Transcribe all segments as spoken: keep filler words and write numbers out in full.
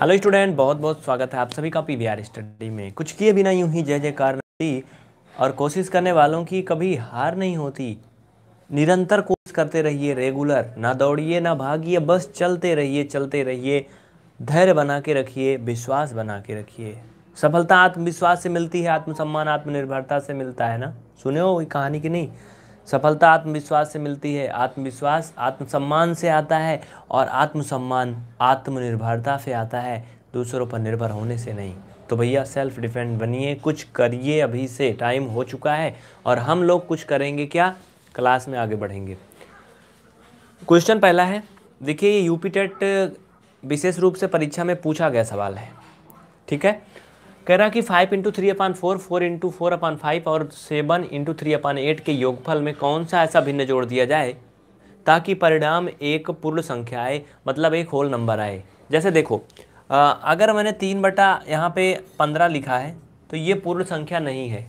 Hello student, बहुत बहुत स्वागत है आप सभी का पीवीआर स्टडी में। कुछ किए बिना यूं ही जय जयकार नहीं, और कोशिश करने वालों की कभी हार नहीं होती। निरंतर कोशिश करते रहिए, रेगुलर, ना दौड़िए ना भागिए, बस चलते रहिए चलते रहिए। धैर्य बना के रखिए, विश्वास बना के रखिए। सफलता आत्मविश्वास से मिलती है, आत्मसम्मान आत्मनिर्भरता से मिलता है ना। सुने हो ये कहानी कि नहीं? सफलता आत्मविश्वास से मिलती है, आत्मविश्वास आत्मसम्मान से आता है, और आत्मसम्मान आत्मनिर्भरता से आता है, दूसरों पर निर्भर होने से नहीं। तो भैया सेल्फ डिफेंड बनिए, कुछ करिए, अभी से टाइम हो चुका है। और हम लोग कुछ करेंगे क्या, क्लास में आगे बढ़ेंगे। क्वेश्चन पहला है, देखिए ये यूपीटेट विशेष रूप से परीक्षा में पूछा गया सवाल है, ठीक है। कह रहा कि five into three upon four, four into four upon five और seven into three upon eight के योगफल में कौन सा ऐसा भिन्न जोड़ दिया जाए ताकि परिणाम एक पूर्ण संख्या आए, मतलब एक होल नंबर आए। जैसे देखो, आ, अगर मैंने तीन बटा यहाँ पे पंद्रह लिखा है तो ये पूर्ण संख्या नहीं है,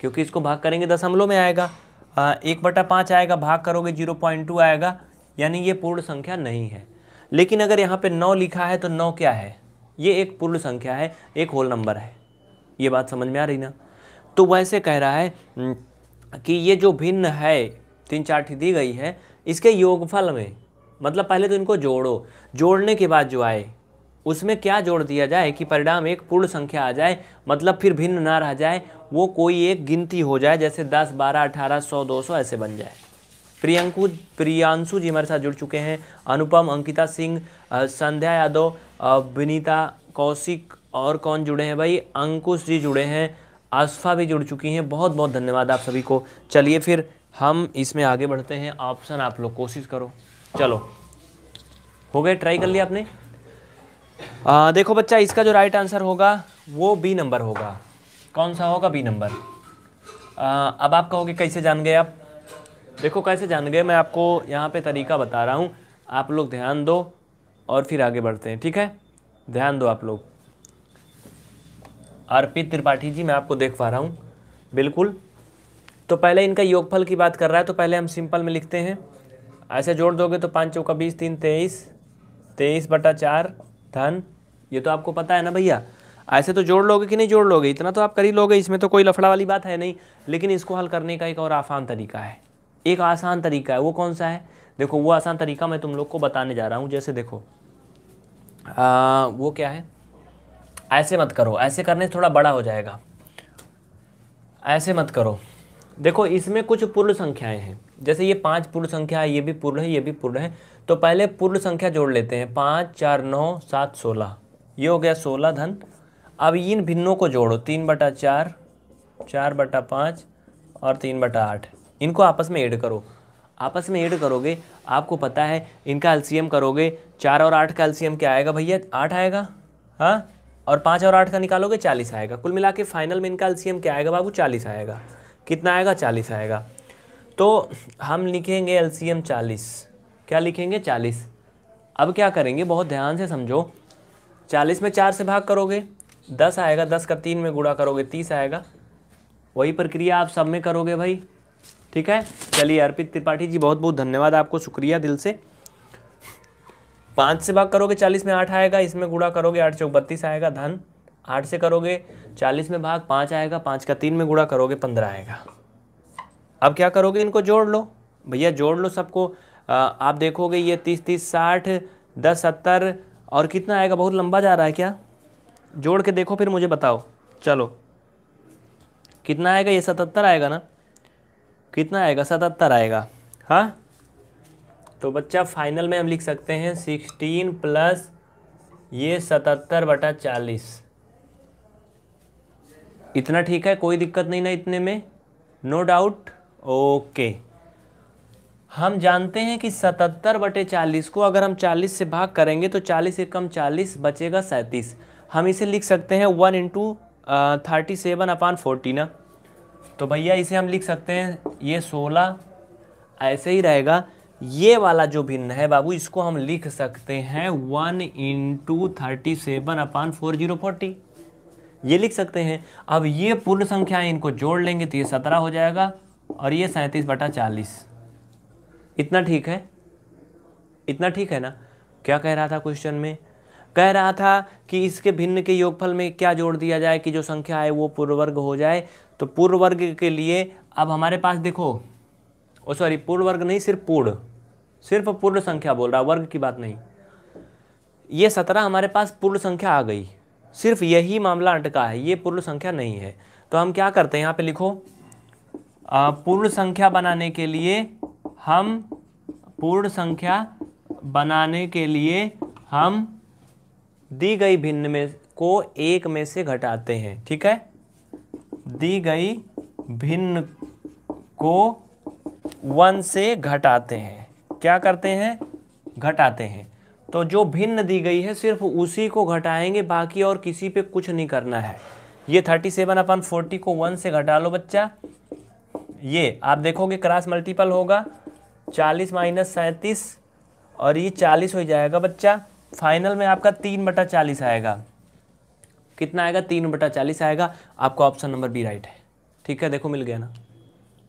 क्योंकि इसको भाग करेंगे दशमलव में आएगा, आ, एक बटा पाँच आएगा, भाग करोगे जीरो पॉइंट टू आएगा, यानी ये पूर्ण संख्या नहीं है। लेकिन अगर यहाँ पर नौ लिखा है तो नौ क्या है, ये एक पूर्ण संख्या है, एक होल नंबर है। ये बात समझ में आ रही ना। तो वैसे कह रहा है कि ये जो भिन्न है, तीन चार ठी दी गई है, इसके योगफल में, मतलब पहले तो इनको जोड़ो, जोड़ने के बाद जो आए उसमें क्या जोड़ दिया जाए कि परिणाम एक पूर्ण संख्या आ जाए, मतलब फिर भिन्न ना रह जाए, वो कोई एक गिनती हो जाए, जैसे दस, बारह, अठारह, सौ, दो सौ ऐसे बन जाए। प्रियंकू प्रियांशु जी हमारे साथ जुड़ चुके हैं, अनुपम, अंकिता सिंह, संध्या यादव, विनीता, कौशिक, और कौन जुड़े हैं भाई, अंकुश जी जुड़े हैं, आसफा भी जुड़ चुकी हैं। बहुत बहुत धन्यवाद आप सभी को। चलिए फिर हम इसमें आगे बढ़ते हैं। ऑप्शन आप लोग कोशिश करो। चलो, हो गए, ट्राई कर लिया आपने। आ, देखो बच्चा, इसका जो राइट आंसर होगा वो बी नंबर होगा। कौन सा होगा? B number. अब आप कहोगे कैसे जान गए आप? देखो कैसे जान गए, मैं आपको यहाँ पे तरीका बता रहा हूँ, आप लोग ध्यान दो और फिर आगे बढ़ते हैं, ठीक है। ध्यान दो आप लोग। अर्पित त्रिपाठी जी, मैं आपको देख पा रहा हूँ, बिल्कुल। तो पहले इनका योगफल की बात कर रहा है, तो पहले हम सिंपल में लिखते हैं, ऐसे जोड़ दोगे तो पाँच चौका बीस, तीन तेईस, तेईस बटा चार धन, ये तो आपको पता है ना भैया। ऐसे तो जोड़ लोगे कि नहीं जोड़ लोगे, इतना तो आप कर ही लोगे, इसमें तो कोई लफड़ा वाली बात है नहीं। लेकिन इसको हल करने का एक और आसान तरीका है, एक आसान तरीका है, वो कौन सा है? देखो वो आसान तरीका मैं तुम लोग को बताने जा रहा हूँ। जैसे देखो आ, वो क्या है, ऐसे मत करो, ऐसे करने से थोड़ा बड़ा हो जाएगा, ऐसे मत करो। देखो इसमें कुछ पूर्ण संख्याएं हैं, जैसे ये पांच पूर्ण संख्या है, ये भी पूर्ण है, ये भी पूर्ण है। तो पहले पूर्ण संख्या जोड़ लेते हैं, पाँच, चार, नौ, सात, सोलह, ये हो गया सोलह धन। अब इन भिन्नों को जोड़ो, तीन बटा चार, चार बटा पाँच और तीन बटा आठ, इनको आपस में ऐड करो। आपस में ऐड करोगे, आपको पता है इनका एलसीएम करोगे, चार और आठ का एलसीएम क्या आएगा भैया? आठ आएगा, हाँ। और पाँच और आठ का निकालोगे चालीस आएगा। कुल मिला के फाइनल में इनका एलसीएम क्या आएगा बाबू? चालीस आएगा। कितना आएगा? चालीस आएगा। तो हम लिखेंगे एलसीएम चालीस, क्या लिखेंगे? चालीस। अब क्या करेंगे, बहुत ध्यान से समझो, चालीस में चार से भाग करोगे दस आएगा, दस का तीन में गुणा करोगे तीस आएगा। वही प्रक्रिया आप सब में करोगे भाई, ठीक है। चलिए अर्पित त्रिपाठी जी, बहुत बहुत धन्यवाद आपको, शुक्रिया दिल से। पाँच से भाग करोगे चालीस में आठ आएगा, इसमें गुणा करोगे आठ चौक बत्तीस आएगा धन। आठ से करोगे चालीस में भाग पाँच आएगा, पाँच का तीन में गुणा करोगे पंद्रह आएगा। अब क्या करोगे, इनको जोड़ लो भैया, जोड़ लो सबको। आप देखोगे ये तीस तीस साठ, दस सत्तर, और कितना आएगा? बहुत लंबा जा रहा है क्या? जोड़ के देखो फिर मुझे बताओ। चलो कितना आएगा, ये सतहत्तर आएगा ना, कितना आएगा? सतहत्तर आएगा, हाँ। तो बच्चा फाइनल में हम लिख सकते हैं सिक्सटीन प्लस ये सतहत्तर बटा चालीस, इतना ठीक है, कोई दिक्कत नहीं ना इतने में? No doubt, okay. हम जानते हैं कि सतहत्तर बटे चालीस को अगर हम चालीस से भाग करेंगे तो चालीस से कम चालीस बचेगा सैंतीस। हम इसे लिख सकते हैं one into thirty seven upon forty ना। तो भैया इसे हम लिख सकते हैं, ये सोलह ऐसे ही रहेगा। ये वाला जो भिन्न है बाबू, इसको हम लिख सकते हैं one into thirty seven upon four zero forty, ये लिख सकते हैं। अब ये पूर्ण संख्याएं इनको जोड़ लेंगे तो ये सत्रह हो जाएगा, और ये सैंतीस बटा चालीस, इतना ठीक है, इतना ठीक है ना। क्या कह रहा था क्वेश्चन में, कह रहा था कि इसके भिन्न के योगफल में क्या जोड़ दिया जाए कि जो संख्या है वो पूर्व वर्ग हो जाए। तो पूर्व वर्ग के लिए अब हमारे पास देखो, ओ सॉरी पूर्ण वर्ग नहीं, सिर्फ पूर्ण, सिर्फ पूर्ण संख्या बोल रहा, वर्ग की बात नहीं। ये सत्रह हमारे पास पूर्ण संख्या आ गई, सिर्फ यही मामला अटका है, ये पूर्ण संख्या नहीं है। तो हम क्या करते हैं, यहाँ पे लिखो पूर्ण संख्या बनाने के लिए हम पूर्ण संख्या बनाने के लिए हम दी गई भिन्न में को एक में से घटाते हैं। ठीक है, दी गई भिन्न को वन से घटाते हैं, क्या करते हैं, घटाते हैं। तो जो भिन्न दी गई है सिर्फ उसी को घटाएंगे, बाकी और किसी पे कुछ नहीं करना है। ये थर्टी सेवन अपन फोर्टी को वन से घटा लो बच्चा, ये आप देखोगे क्रॉस मल्टीपल होगा, चालीस माइनस सैंतीस और ये चालीस हो जाएगा बच्चा। फाइनल में आपका तीन बटा चालीस आएगा, कितना आएगा, तीन बटा चालीस आएगा। आपका ऑप्शन नंबर बी राइट है। ठीक है, देखो मिल गया ना,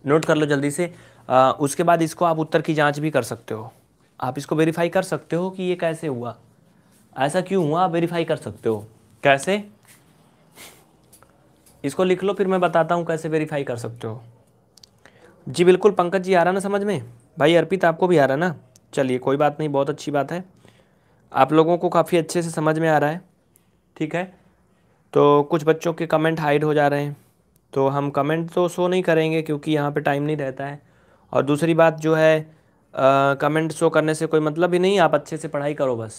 नोट कर लो जल्दी से। आ, उसके बाद इसको आप उत्तर की जांच भी कर सकते हो, आप इसको वेरीफाई कर सकते हो कि ये कैसे हुआ, ऐसा क्यों हुआ, आप वेरीफाई कर सकते हो कैसे। इसको लिख लो, फिर मैं बताता हूँ कैसे वेरीफाई कर सकते हो। जी बिल्कुल पंकज जी, आ रहा ना समझ में भाई? अर्पित आपको भी आ रहा ना? चलिए कोई बात नहीं, बहुत अच्छी बात है, आप लोगों को काफ़ी अच्छे से समझ में आ रहा है। ठीक है, तो कुछ बच्चों के कमेंट हाइड हो जा रहे हैं, तो हम कमेंट तो शो नहीं करेंगे क्योंकि यहाँ पे टाइम नहीं रहता है। और दूसरी बात जो है, आ, कमेंट शो करने से कोई मतलब ही नहीं, आप अच्छे से पढ़ाई करो बस।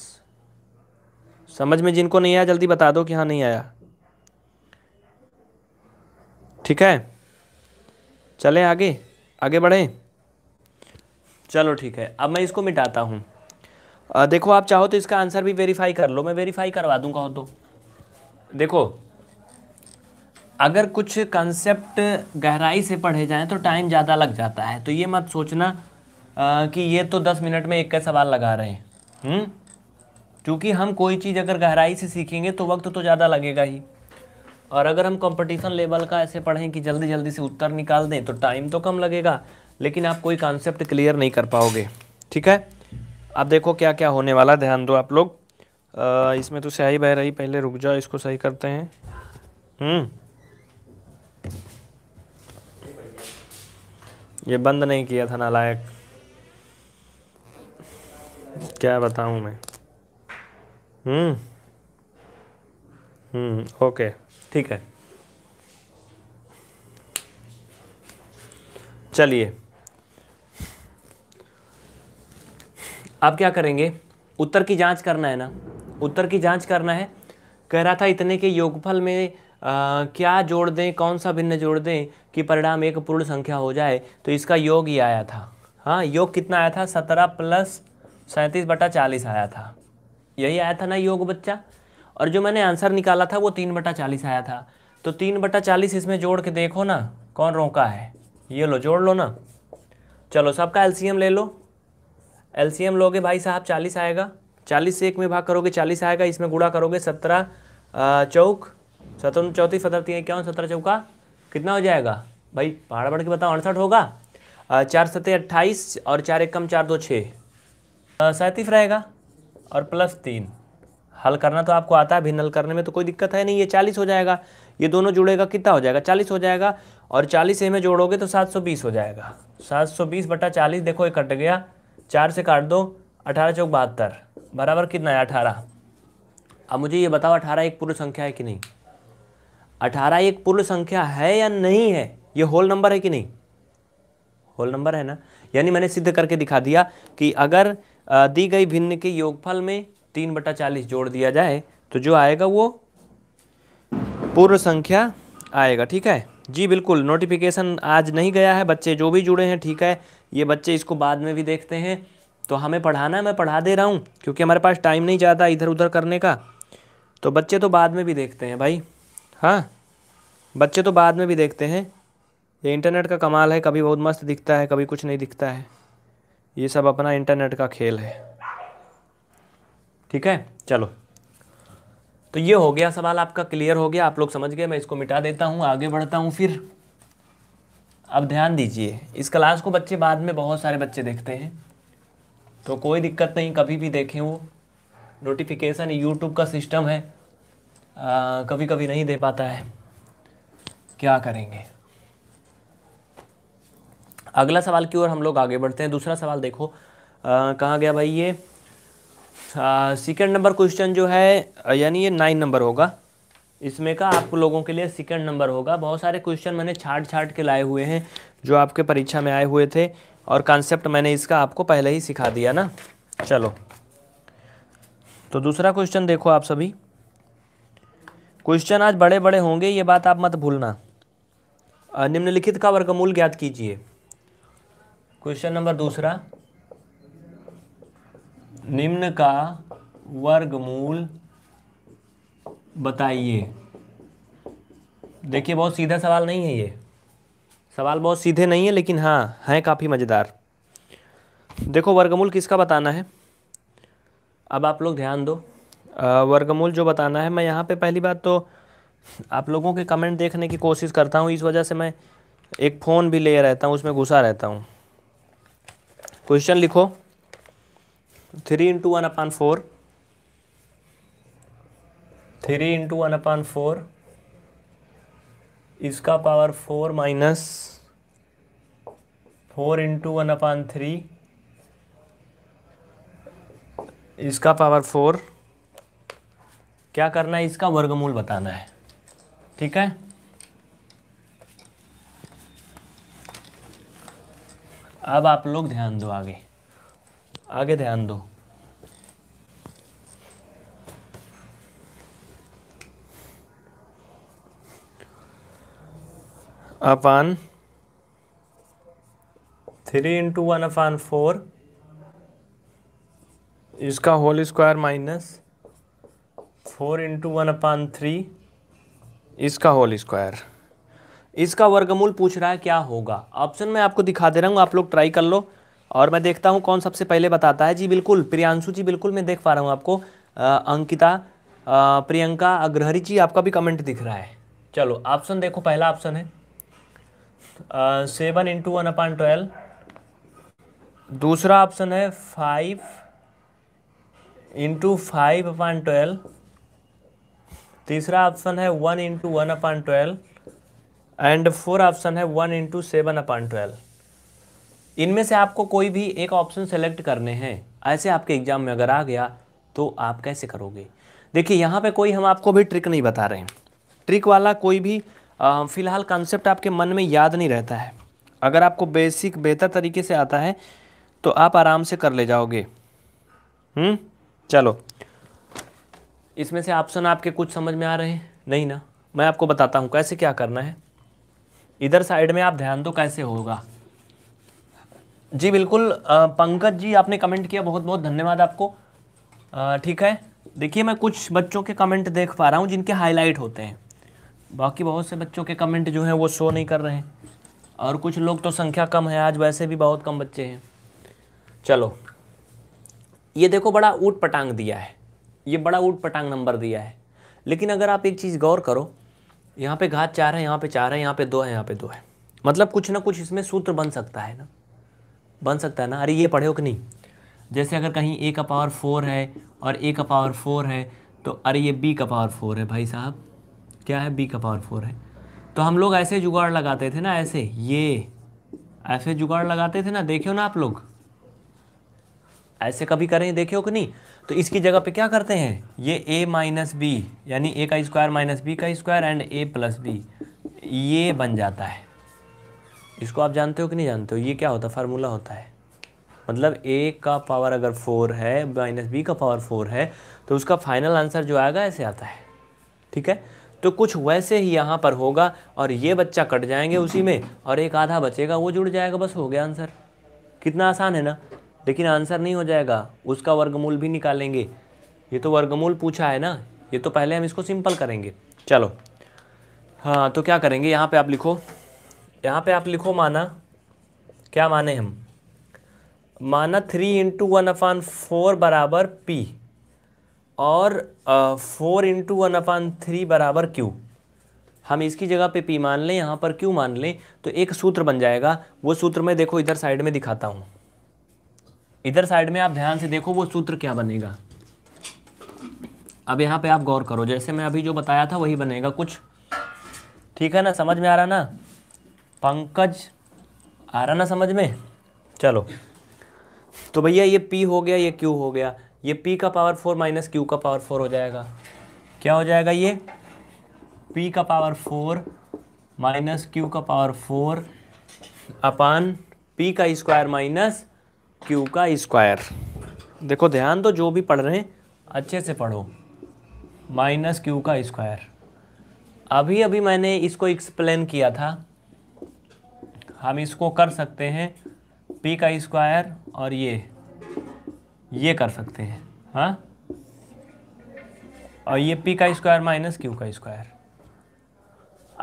समझ में जिनको नहीं आया जल्दी बता दो कि हाँ नहीं आया। ठीक है, चलें आगे, आगे बढ़ें। चलो ठीक है, अब मैं इसको मिटाता हूँ। देखो आप चाहो तो इसका आंसर भी वेरीफाई कर लो, मैं वेरीफाई करवा दूँगा हो तो। देखो अगर कुछ कंसेप्ट गहराई से पढ़े जाएं तो टाइम ज़्यादा लग जाता है, तो ये मत सोचना आ, कि ये तो दस मिनट में एक का सवाल लगा रहे हैं, क्योंकि हम कोई चीज़ अगर गहराई से सीखेंगे तो वक्त तो ज़्यादा लगेगा ही। और अगर हम कंपटीशन लेवल का ऐसे पढ़ें कि जल्दी जल्दी से उत्तर निकाल दें तो टाइम तो कम लगेगा, लेकिन आप कोई कॉन्सेप्ट क्लियर नहीं कर पाओगे। ठीक है, आप देखो क्या क्या होने वाला, ध्यान दो आप लोग। आ, इसमें तो स्याही बह रही, पहले रुक जाओ, इसको सही करते हैं। ये बंद नहीं किया था नालायक, क्या बताऊं मैं। हम्म हम्म ओके ठीक है, चलिए आप क्या करेंगे, उत्तर की जांच करना है ना, उत्तर की जांच करना है। कह रहा था इतने के योगफल में आ, क्या जोड़ दें, कौन सा भिन्न जोड़ दें कि परिणाम एक पूर्ण संख्या हो जाए, तो इसका योग ही आया था। हाँ, योग कितना आया था, सत्रह प्लस सैंतीस बटा चालीस आया था, यही आया था ना योग बच्चा। और जो मैंने आंसर निकाला था वो तीन बटा चालीस आया था, तो तीन बटा चालीस इसमें जोड़ के देखो ना, कौन रोका है, ये लो जोड़ लो ना। चलो सबका एलसीएम ले लो, एलसीएम लोगे भाई साहब चालीस आएगा, चालीस से एक में भाग करोगे चालीस आएगा, इसमें गुणा करोगे सत्रह चौक सत्रह चौंतीस सत्रह तीन इक्यावन सत्रह चौका कितना हो जाएगा भाई, पहाड़ बढ़ के बताओ, अड़सठ होगा, चार सत्तर अट्ठाईस और चार एक कम चार दो छः सैंतीस रहेगा और प्लस तीन। हल करना तो आपको आता है, भिन्न हल करने में तो कोई दिक्कत है नहीं। ये चालीस हो जाएगा, ये दोनों जुड़ेगा कितना हो जाएगा, चालीस हो जाएगा, और चालीस ए में जोड़ोगे तो सात सौ बीस हो जाएगा। सात सौ बीस बटा चालीस, देखो ये कट गया, चार से काट दो, अठारह चौक बहत्तर बराबर कितना है, अठारह। अब मुझे ये बताओ अठारह एक पूर्ण संख्या है कि नहीं, अठारह एक पूर्ण संख्या है या नहीं है, ये होल नंबर है कि नहीं, होल नंबर है ना। यानी मैंने सिद्ध करके दिखा दिया कि अगर दी गई भिन्न के योगफल में तीन बटा चालीस जोड़ दिया जाए तो जो आएगा वो पूर्ण संख्या आएगा। ठीक है जी बिल्कुल, नोटिफिकेशन आज नहीं गया है, बच्चे जो भी जुड़े हैं ठीक है, ये बच्चे इसको बाद में भी देखते हैं, तो हमें पढ़ाना है, मैं पढ़ा दे रहा हूँ क्योंकि हमारे पास टाइम नहीं जाता इधर उधर करने का, तो बच्चे तो बाद में भी देखते हैं भाई। हाँ बच्चे तो बाद में भी देखते हैं, ये इंटरनेट का कमाल है, कभी बहुत मस्त दिखता है, कभी कुछ नहीं दिखता है, ये सब अपना इंटरनेट का खेल है। ठीक है चलो, तो ये हो गया सवाल आपका, क्लियर हो गया, आप लोग समझ गए। मैं इसको मिटा देता हूँ, आगे बढ़ता हूँ फिर। अब ध्यान दीजिए, इस क्लास को बच्चे बाद में बहुत सारे बच्चे देखते हैं, तो कोई दिक्कत नहीं, कभी भी देखें वो, नोटिफिकेशन यूट्यूब का सिस्टम है, आ, कभी कभी नहीं दे पाता है, क्या करेंगे। अगला सवाल की ओर हम लोग आगे बढ़ते हैं। दूसरा सवाल देखो कहाँ गया भाई, ये सेकंड नंबर क्वेश्चन जो है, यानी ये नाइन नंबर होगा, इसमें का आप लोगों के लिए सेकंड नंबर होगा। बहुत सारे क्वेश्चन मैंने छाट छाट के लाए हुए हैं जो आपके परीक्षा में आए हुए थे, और कॉन्सेप्ट मैंने इसका आपको पहले ही सिखा दिया ना। चलो तो दूसरा क्वेश्चन देखो आप सभी, क्वेश्चन आज बड़े बड़े होंगे, ये बात आप मत भूलना। निम्नलिखित का वर्गमूल ज्ञात कीजिए। क्वेश्चन नंबर दूसरा, निम्न का वर्गमूल बताइए। देखिए बहुत सीधा सवाल नहीं है, ये सवाल बहुत सीधे नहीं है, लेकिन हाँ हैं काफ़ी मज़ेदार। देखो वर्गमूल किसका बताना है, अब आप लोग ध्यान दो। आ, वर्गमूल जो बताना है, मैं यहाँ पे पहली बात तो आप लोगों के कमेंट देखने की कोशिश करता हूँ, इस वजह से मैं एक फ़ोन भी ले रहता हूँ, उसमें घुसा रहता हूँ। क्वेश्चन लिखो, three into one upon four, three into one upon four इसका power four minus four into one upon three इसका पावर फोर, क्या करना है, इसका वर्गमूल बताना है, ठीक है। अब आप लोग ध्यान दो, आगे आगे ध्यान दो। Upon three into one upon four इसका whole square minus four into one upon three इसका होल स्क्वायर, इसका वर्गमूल पूछ रहा है क्या होगा। ऑप्शन मैं आपको दिखा दे रहा हूँ, आप लोग ट्राई कर लो, और मैं देखता हूँ कौन सबसे पहले बताता है। जी बिल्कुल प्रियांशु जी, बिल्कुल मैं देख पा रहा हूँ आपको। आ, अंकिता, आ, प्रियंका अग्रहरी जी, आपका भी कमेंट दिख रहा है। चलो ऑप्शन देखो, पहला ऑप्शन है seven into one upon twelve, दूसरा ऑप्शन है five into five upon twelve, तीसरा ऑप्शन है one into one upon twelve, and four option है one into seven upon twelve. इनमें से आपको कोई भी एक ऑप्शन सेलेक्ट करने हैं। ऐसे आपके एग्जाम में अगर आ गया तो आप कैसे करोगे। देखिए यहाँ पे कोई हम आपको भी ट्रिक नहीं बता रहे हैं, ट्रिक वाला कोई भी फ़िलहाल कॉन्सेप्ट आपके मन में याद नहीं रहता है। अगर आपको बेसिक बेहतर तरीके से आता है तो आप आराम से कर ले जाओगे। हम्म चलो, इसमें से ऑप्शन आपके कुछ समझ में आ रहे हैं, नहीं ना। मैं आपको बताता हूँ कैसे क्या करना है। इधर साइड में आप ध्यान दो कैसे होगा। जी बिल्कुल पंकज जी, आपने कमेंट किया, बहुत बहुत धन्यवाद आपको। आ, ठीक है, देखिए मैं कुछ बच्चों के कमेंट देख पा रहा हूँ जिनके हाईलाइट होते हैं, बाकी बहुत से बच्चों के कमेंट जो हैं वो शो नहीं कर रहे हैं, और कुछ लोग तो संख्या कम है, आज वैसे भी बहुत कम बच्चे हैं। चलो ये देखो, बड़ा ऊट पटांग दिया है, ये बड़ा ऊट पटांग नंबर दिया है, लेकिन अगर आप एक चीज़ गौर करो, यहाँ पे घात चार है, यहाँ पे चार है, यहाँ पे दो है, यहाँ पे दो है, मतलब कुछ ना कुछ इसमें सूत्र बन सकता है ना, बन सकता है ना। अरे ये पढ़े हो कि नहीं, जैसे अगर कहीं ए का पावर फोर है और ए का पावर फोर है, तो अरे ये बी का पावर फोर है भाई साहब, क्या है, बी का पावर फोर है। तो हम लोग ऐसे जुगाड़ लगाते थे ना, ऐसे ये ऐसे जुगाड़ लगाते थे ना, देखे हो ना आप लोग, ऐसे कभी करें, देखे हो कि नहीं। तो इसकी जगह पे क्या करते हैं, ये ए माइनस बी यानी ए का स्क्वायर माइनस बी का square and A plus B, ये बन जाता है। इसको आप जानते हो कि नहीं जानते हो, ये क्या होता है, फार्मूला होता है। मतलब ए का पावर अगर फोर है माइनस बी का पावर फोर है, तो उसका फाइनल आंसर जो आएगा ऐसे आता है, ठीक है। तो कुछ वैसे ही यहाँ पर होगा, और ये बच्चा कट जाएंगे उसी में, और एक आधा बचेगा वो जुड़ जाएगा, बस हो गया आंसर। कितना आसान है ना, लेकिन आंसर नहीं हो जाएगा, उसका वर्गमूल भी निकालेंगे। ये तो वर्गमूल पूछा है ना, ये तो पहले हम इसको सिंपल करेंगे। चलो हाँ, तो क्या करेंगे, यहाँ पे आप लिखो, यहाँ पे आप लिखो माना, क्या माने हम, माना three into one upon four बराबर पी और four into one upon three बराबर क्यू। हम इसकी जगह पे पी मान लें, यहाँ पर क्यू मान लें, तो एक सूत्र बन जाएगा। वो सूत्र में देखो, इधर साइड में दिखाता हूँ, इधर साइड में आप ध्यान से देखो वो सूत्र क्या बनेगा। अब यहाँ पे आप गौर करो, जैसे मैं अभी जो बताया था वही बनेगा कुछ, ठीक है ना, समझ में आ रहा ना पंकज, आ रहा ना समझ में? चलो तो भैया ये P हो गया, ये Q हो गया, ये P का पावर फोर माइनस Q का पावर फोर हो जाएगा, क्या हो जाएगा ये P का पावर फोर माइनस Q का पावर फोर अपान P का स्क्वायर माइनस Q का स्क्वायर। देखो ध्यान तो, जो भी पढ़ रहे हैं अच्छे से पढ़ो, माइनस Q का स्क्वायर। अभी अभी मैंने इसको एक्सप्लेन किया था, हम इसको कर सकते हैं P का स्क्वायर और ये ये कर सकते हैं, हाँ, और ये P का स्क्वायर माइनस Q का स्क्वायर।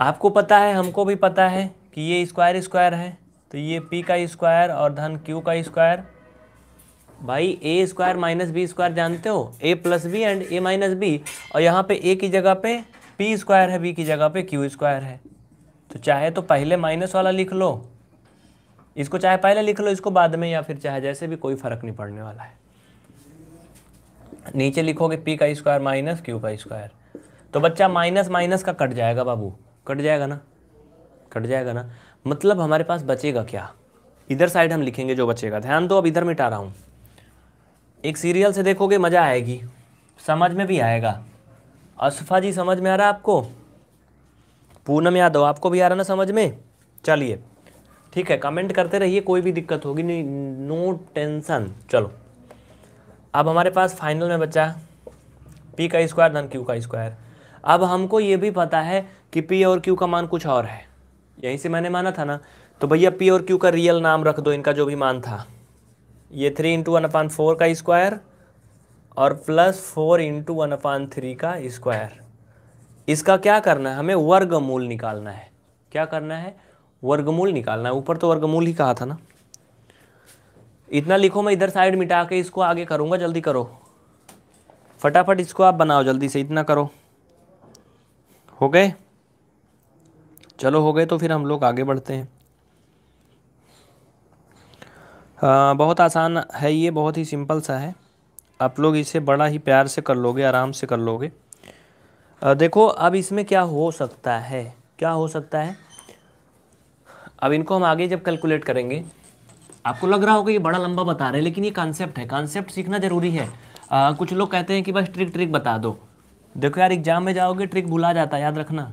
आपको पता है, हमको भी पता है कि ये स्क्वायर स्क्वायर है, तो ये P का स्क्वायर और धन Q का स्क्वायर। भाई A square minus B square जानते हो, A plus B and A minus B, और यहाँ पे ए की जगह पे पी स्क्वायर है, बी की जगह पे क्यू स्क्वायर है। तो चाहे तो पहले माइनस वाला लिख लो इसको, चाहे पहले लिख लो इसको बाद में, या फिर चाहे जैसे भी, कोई फर्क नहीं पड़ने वाला है। नीचे लिखोगे पी का स्क्वायर माइनस क्यू का स्क्वायर, तो बच्चा माइनस माइनस का कट जाएगा बाबू, कट जाएगा ना, कट जाएगा ना, मतलब हमारे पास बचेगा क्या, इधर साइड हम लिखेंगे जो बचेगा। ध्यान दो, अब इधर मिटा रहा हूँ, एक सीरियल से देखोगे मज़ा आएगी, समझ में भी आएगा। असफा जी समझ में आ रहा है आपको? पूनम यादव आपको भी आ रहा ना समझ में? चलिए ठीक है, कमेंट करते रहिए, कोई भी दिक्कत होगी नहीं, नो टेंशन। चलो अब हमारे पास फाइनल में बचा P का स्क्वायर धन Q का स्क्वायर। अब हमको ये भी पता है कि P और Q का मान कुछ और है, यहीं से मैंने माना था ना, तो भैया P और Q का रियल नाम रख दो, इनका जो भी मान था। ये three into one upon four का स्क्वायर और plus four into one upon three का स्क्वायर। इसका क्या करना है, हमें वर्गमूल निकालना है। क्या करना है, वर्गमूल निकालना है। ऊपर तो वर्गमूल ही कहा था ना। इतना लिखो, मैं इधर साइड मिटा के इसको आगे करूँगा, जल्दी करो फटाफट, इसको आप बनाओ जल्दी से, इतना करो। हो गए? चलो हो गए तो फिर हम लोग आगे बढ़ते हैं। आ, बहुत आसान है ये, बहुत ही सिंपल सा है, आप लोग इसे बड़ा ही प्यार से कर लोगे, आराम से कर लोगे। आ, देखो अब इसमें क्या हो सकता है, क्या हो सकता है। अब इनको हम आगे जब कैलकुलेट करेंगे, आपको लग रहा होगा ये बड़ा लंबा बता रहे हैं, लेकिन ये कॉन्सेप्ट है, कॉन्सेप्ट सीखना ज़रूरी है। आ, कुछ लोग कहते हैं कि बस ट्रिक ट्रिक बता दो। देखो यार, एग्जाम में जाओगे ट्रिक भुला जाता है, याद रखना,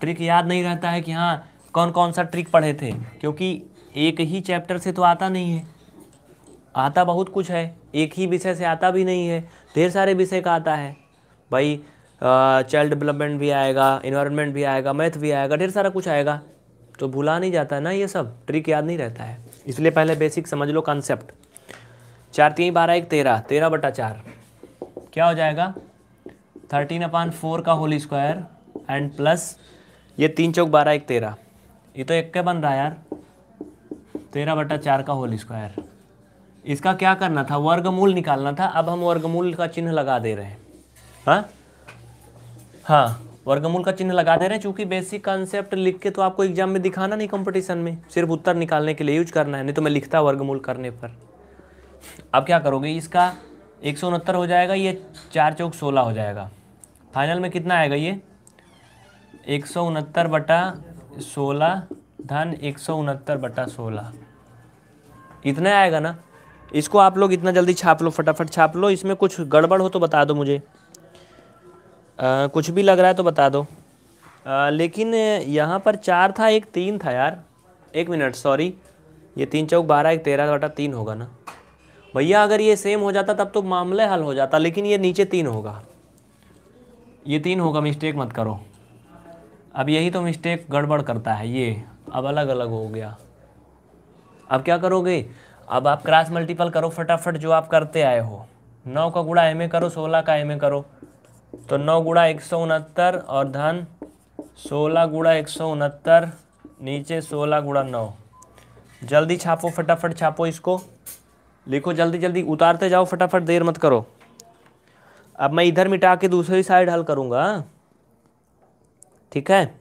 ट्रिक याद नहीं रहता है कि हाँ कौन कौन सा ट्रिक पढ़े थे, क्योंकि एक ही चैप्टर से तो आता नहीं है, आता बहुत कुछ है, एक ही विषय से आता भी नहीं है, ढेर सारे विषय का आता है। भाई चाइल्ड डेवलपमेंट भी आएगा, इन्वायरमेंट भी आएगा, मैथ भी आएगा, ढेर सारा कुछ आएगा, तो भुला नहीं जाता ना ये सब, ट्रिक याद नहीं रहता है। इसलिए पहले बेसिक समझ लो कॉन्सेप्ट। चार तीन बारह, एक तेरह, तेरह बटा चार क्या हो जाएगा, थर्टीन अपान फोर का होल स्क्वायर एंड प्लस ये तीन चौक बारह, एक तेरह, ये तो एक के बन रहा है यार, तेरह बटा चार का होल स्क्वायर। इसका क्या करना था, वर्गमूल निकालना था। अब हम वर्गमूल का चिन्ह लगा दे रहे हैं, हाँ हाँ वर्गमूल का चिन्ह लगा दे रहे हैं, चूँकि बेसिक कॉन्सेप्ट लिख के तो आपको एग्जाम में दिखाना नहीं, कंपटीशन में सिर्फ उत्तर निकालने के लिए यूज करना है, नहीं तो मैं लिखता वर्गमूल करने पर। अब क्या करोगे, इसका एक सौ उनहत्तर हो जाएगा, ये चार चौक सोलह हो जाएगा, फाइनल में कितना आएगा ये, एक सौ उनहत्तर बटा सोलह धन एक सौ उनहत्तर बटा सोलह, इतना आएगा ना। इसको आप लोग इतना जल्दी छाप लो, फटाफट छाप लो, इसमें कुछ गड़बड़ हो तो बता दो मुझे, आ, कुछ भी लग रहा है तो बता दो। आ, लेकिन यहाँ पर चार था, एक तीन था यार, एक मिनट सॉरी, ये तीन चौक बारह, एक तेरह बटा तीन होगा ना भैया। अगर ये सेम हो जाता तब तो मामले हल हो जाता, लेकिन ये नीचे तीन होगा, ये तीन होगा, मिस्टेक मत करो। अब यही तो मिस्टेक गड़बड़ करता है ये, अब अलग अलग हो गया। अब क्या करोगे, अब आप क्रॉस मल्टीपल करो फटाफट, जो आप करते आए हो, नौ का गुणा एम ए करो, सोलह का एम ए करो, तो नौ गुणा एक सौ उनहत्तर और धन सोलह गुणा एक सौ उनहत्तर, नीचे सोलह गुणा नौ। जल्दी छापो, फटाफट छापो, इसको लिखो जल्दी जल्दी, उतारते जाओ फटाफट, देर मत करो। अब मैं इधर मिटा के दूसरी साइड हल करूँगा, ठीक है।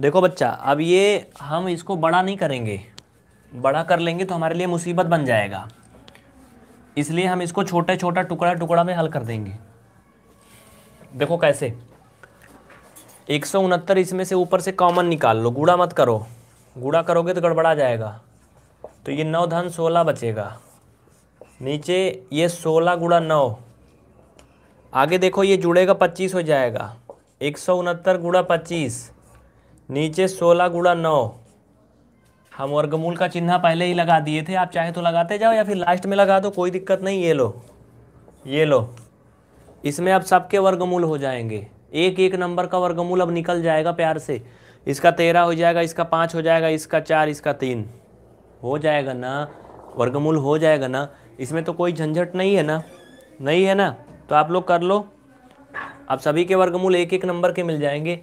देखो बच्चा, अब ये हम इसको बड़ा नहीं करेंगे, बड़ा कर लेंगे तो हमारे लिए मुसीबत बन जाएगा, इसलिए हम इसको छोटे छोटा टुकड़ा टुकड़ा में हल कर देंगे। देखो कैसे एक सौ उनहत्तर इसमें से ऊपर से कॉमन निकाल लो, गुणा मत करो, गुणा करोगे तो गड़बड़ा जाएगा। तो ये नौ धन सोलह बचेगा, नीचे ये सोलह गुणा नौ, आगे देखो ये जुड़ेगा पच्चीस हो जाएगा, एक सौ उनहत्तर गुणा पच्चीस, नीचे सोलह गुणा नौ। हम वर्गमूल का चिन्ह पहले ही लगा दिए थे, आप चाहे तो लगाते जाओ या फिर लास्ट में लगा दो, कोई दिक्कत नहीं। ये लो ये लो, इसमें अब सबके वर्गमूल हो जाएंगे, एक एक नंबर का वर्गमूल अब निकल जाएगा प्यार से। इसका तेरह हो जाएगा, इसका पाँच हो जाएगा, इसका चार, इसका तीन हो जाएगा ना, वर्गमूल हो जाएगा ना। इसमें तो कोई झंझट नहीं है ना, नहीं है ना, तो आप लोग कर लो। अब सभी के वर्गमूल एक एक नंबर के मिल जाएंगे।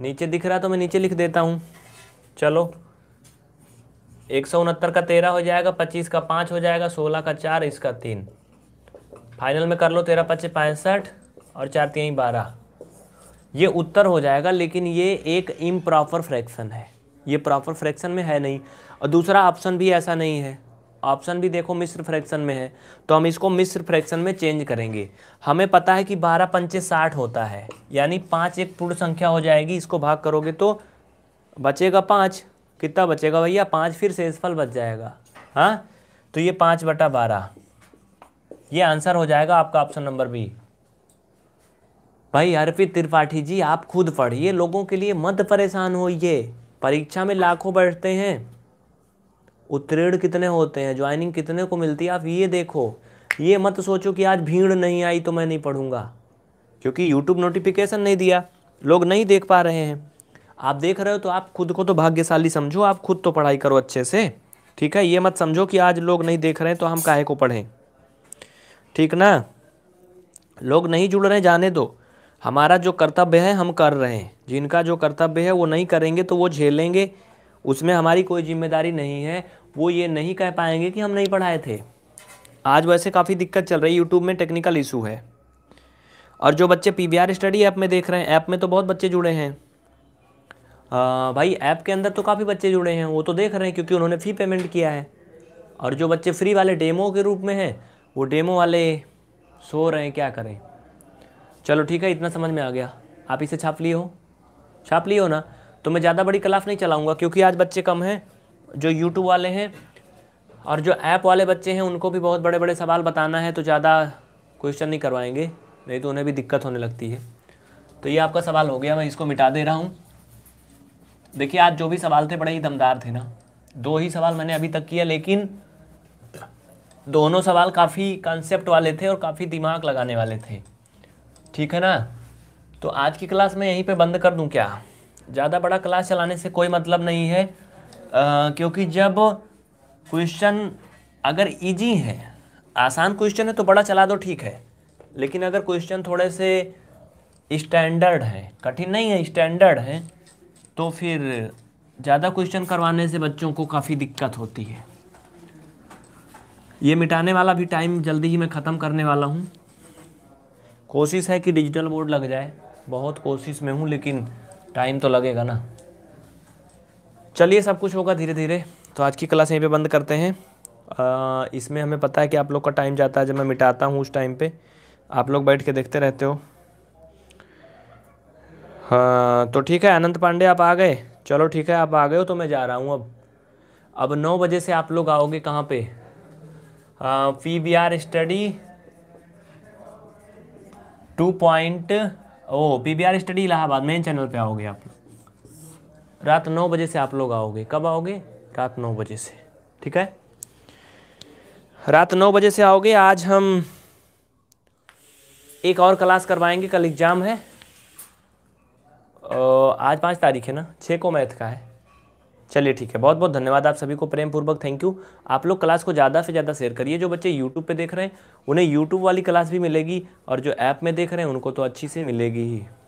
नीचे दिख रहा तो मैं नीचे लिख देता हूँ। चलो एक सौ उनहत्तर का तेरह हो जाएगा, पच्चीस का पाँच हो जाएगा, सोलह का चार, इसका तीन। फाइनल में कर लो, तेरह पच्चे पैंसठ और चार तीन बारह, ये उत्तर हो जाएगा। लेकिन ये एक इम्प्रॉपर फ्रैक्शन है, ये प्रॉपर फ्रैक्शन में है नहीं, और दूसरा ऑप्शन भी ऐसा नहीं है, ऑप्शन भी देखो मिश्र फ्रैक्शन में है। तो हम इसको मिश्र फ्रैक्शन में चेंज करेंगे। हमें पता है कि बारह पंचे साठ होता है, यानी पाँच एक पूर्ण संख्या हो जाएगी। इसको भाग करोगे तो बचेगा पाँच, कितना बचेगा भैया पाँच, फिर शेषफल बच जाएगा। हाँ, तो ये पाँच बटा बारह, ये आंसर हो जाएगा आपका ऑप्शन नंबर बी। भाई अर्पित त्रिपाठी जी, आप खुद पढ़िए, लोगों के लिए मत परेशान होइए। परीक्षा में लाखों बैठते हैं, उत्तीर्ण कितने होते हैं, ज्वाइनिंग कितने को मिलती है, आप ये देखो। ये मत सोचो कि आज भीड़ नहीं आई तो मैं नहीं पढ़ूंगा, क्योंकि यूट्यूब नोटिफिकेशन नहीं दिया, लोग नहीं देख पा रहे हैं। आप देख रहे हो तो आप खुद को तो भाग्यशाली समझो, आप खुद तो पढ़ाई करो अच्छे से, ठीक है। ये मत समझो कि आज लोग नहीं देख रहे हैं तो हम काहे को पढ़ें, ठीक ना। लोग नहीं जुड़ रहे जाने दो, हमारा जो कर्तव्य है हम कर रहे हैं। जिनका जो कर्तव्य है वो नहीं करेंगे तो वो झेलेंगे, उसमें हमारी कोई जिम्मेदारी नहीं है। वो ये नहीं कह पाएंगे कि हम नहीं पढ़ाए थे। आज वैसे काफ़ी दिक्कत चल रही है, यूट्यूब में टेक्निकल इशू है। और जो बच्चे पीवीआर स्टडी ऐप में देख रहे हैं, ऐप में तो बहुत बच्चे जुड़े हैं आ, भाई ऐप के अंदर तो काफ़ी बच्चे जुड़े हैं, वो तो देख रहे हैं क्योंकि उन्होंने फ़ी पेमेंट किया है। और जो बच्चे फ्री वाले डेमो के रूप में हैं, वो डेमो वाले सो रहे हैं, क्या करें। चलो ठीक है, इतना समझ में आ गया। आप इसे छाप लिए हो, छाप लिए हो ना, तो मैं ज़्यादा बड़ी क्लास नहीं चलाऊंगा, क्योंकि आज बच्चे कम हैं। जो यूट्यूब वाले हैं और जो ऐप वाले बच्चे हैं उनको भी बहुत बड़े बड़े सवाल बताना है, तो ज़्यादा क्वेश्चन नहीं करवाएंगे, नहीं तो उन्हें भी दिक्कत होने लगती है। तो ये आपका सवाल हो गया, मैं इसको मिटा दे रहा हूँ। देखिए आज जो भी सवाल थे बड़े ही दमदार थे ना, दो ही सवाल मैंने अभी तक किया, लेकिन दोनों सवाल काफ़ी कॉन्सेप्ट वाले थे और काफ़ी दिमाग लगाने वाले थे, ठीक है ना। तो आज की क्लास मैं यहीं पे बंद कर दूं क्या? ज़्यादा बड़ा क्लास चलाने से कोई मतलब नहीं है, आ, क्योंकि जब क्वेश्चन अगर इजी है, आसान क्वेश्चन है तो बड़ा चला दो, ठीक है। लेकिन अगर क्वेश्चन थोड़े से स्टैंडर्ड हैं, कठिन नहीं है, स्टैंडर्ड हैं, तो फिर ज़्यादा क्वेश्चन करवाने से बच्चों को काफ़ी दिक्कत होती है। ये मिटाने वाला भी टाइम जल्दी ही मैं ख़त्म करने वाला हूँ। कोशिश है कि डिजिटल बोर्ड लग जाए, बहुत कोशिश में हूँ, लेकिन टाइम तो लगेगा ना। चलिए सब कुछ होगा धीरे धीरे। तो आज की क्लास यहीं पे बंद करते हैं। आ, इसमें हमें पता है कि आप लोग का टाइम जाता है, जब मैं मिटाता हूँ उस टाइम पे आप लोग बैठ के देखते रहते हो। हाँ तो ठीक है, आनंद पांडे आप आ गए, चलो ठीक है आप आ गए हो तो मैं जा रहा हूँ अब। अब नौ बजे से आप लोग आओगे कहाँ पर? PVR study two point O PBR study Allahabad main channel पे आओगे आप लोग। रात नौ बजे से आप लोग आओगे, कब आओगे? रात नौ बजे से, ठीक है, रात नौ बजे से आओगे। आज हम एक और क्लास करवाएंगे, कल एग्ज़ाम है। आज पाँच तारीख है ना, छः को मैथ का है। चलिए ठीक है, बहुत बहुत धन्यवाद आप सभी को, प्रेम पूर्वक थैंक यू। आप लोग क्लास को ज़्यादा से ज़्यादा शेयर करिए। जो बच्चे यूट्यूब पे देख रहे हैं उन्हें यूट्यूब वाली क्लास भी मिलेगी, और जो ऐप में देख रहे हैं उनको तो अच्छी से मिलेगी ही।